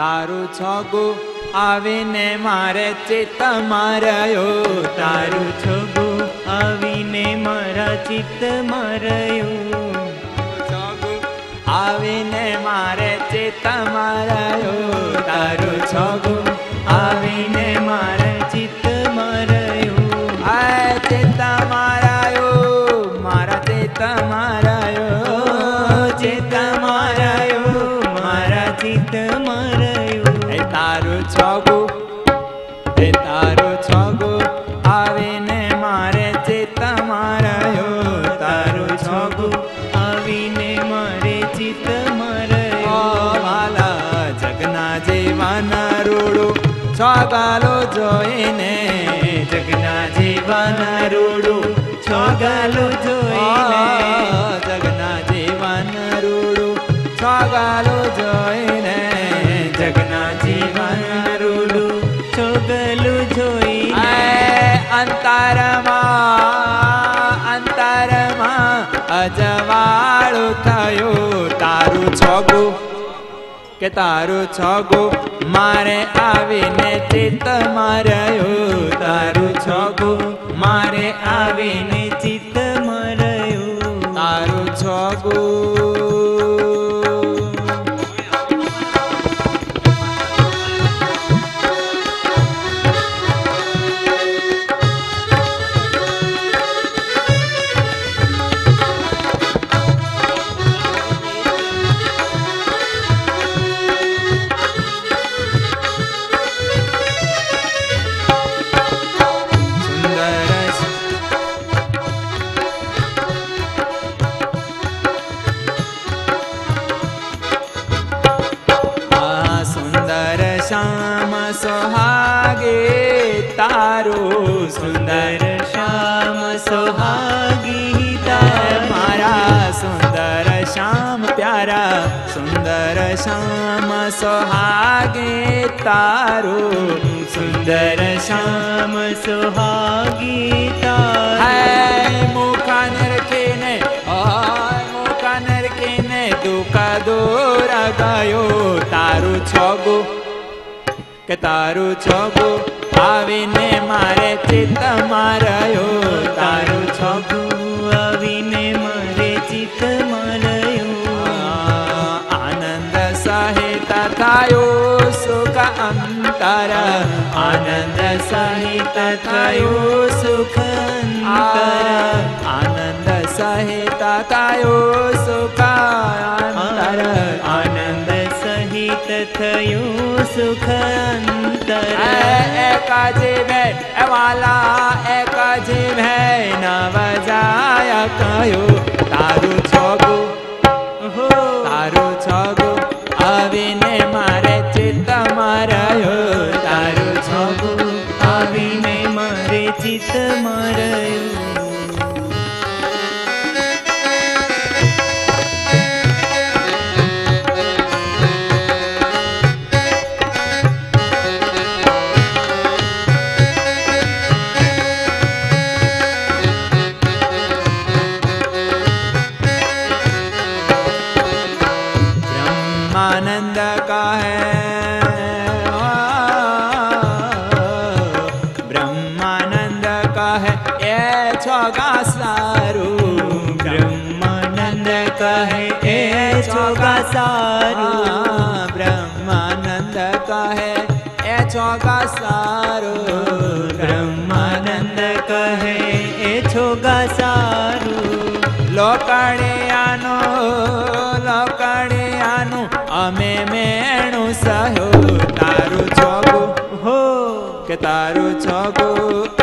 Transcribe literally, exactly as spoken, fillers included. तारू छोगु आवीने मारे चित्त मारयो, तारू छोगु आवीने मारा चित्त मारयो, छोगु आवीने मारे चित्त मारयो, तारू छोगु आवीने मारे चित्त मारयो, आय चित्त मारयो मारा चित्त मारयो, चित्त मारयो मारा चित्त मारयो, तारू छोगु तारू छोगु आवीने मारे चित्त मारयो, तारू छोगु आवीने मारे चित्त मारयो, वाला जगना जीवाना रूडो छोगालो जोईने, जगना जीवाना रूडो छोगालो जोईने, जगना जीवाना रूडो छोगालो जोईने, जगना जीवन रूडू छोगलू जोई अंतरमा अंतरमा अजवाळो थयो, तारू छोगु के तारू छोगु मारे आवीने चित्त मारयो, तारू छोगु मारे आवीने चित्त मारयो, तारू छोगु श्याम सोहागे तारू, सुंदर श्याम सोहागी तारू मारा, सुंदर श्याम प्यारा, सुंदर श्याम सोहागे तारू, सुंदर श्याम सोहागी तारू, मुखा नरखीने मुखा नरखीने दुखा दूर गयो, तारू छोगु के तारू छोगु आवीने मारे चित्त मारयो, तारू छोगु आवीने मारे चित्त मारयो, आनंद सहित थायो सुख अंतर, आनंद सहित थायो सुख अंतर, आनंद सहित थायो सुख अंतर, आनंद तथयो सुख अंतर, एका जीव है वाला एका जीव है न बजाया कयो, तारू छोगु हो तारू छोगु आवीने मारे चित्त मारयो, तारू छोगु आवीने मारे चित्त मारयो। ब्रह्मानंद का है ब्रह्मानंद का है ये छोगा सारू, ब्रह्मानंद का है ये छोगा सारू, ब्रह्मानंद का है ये छोगा सारू, ब्रह्मानंद का है ये छोगा सारू, लोकणियानो लोकणियानो अमे मेणु सहो, तारू छोगु हो के तारू छोगु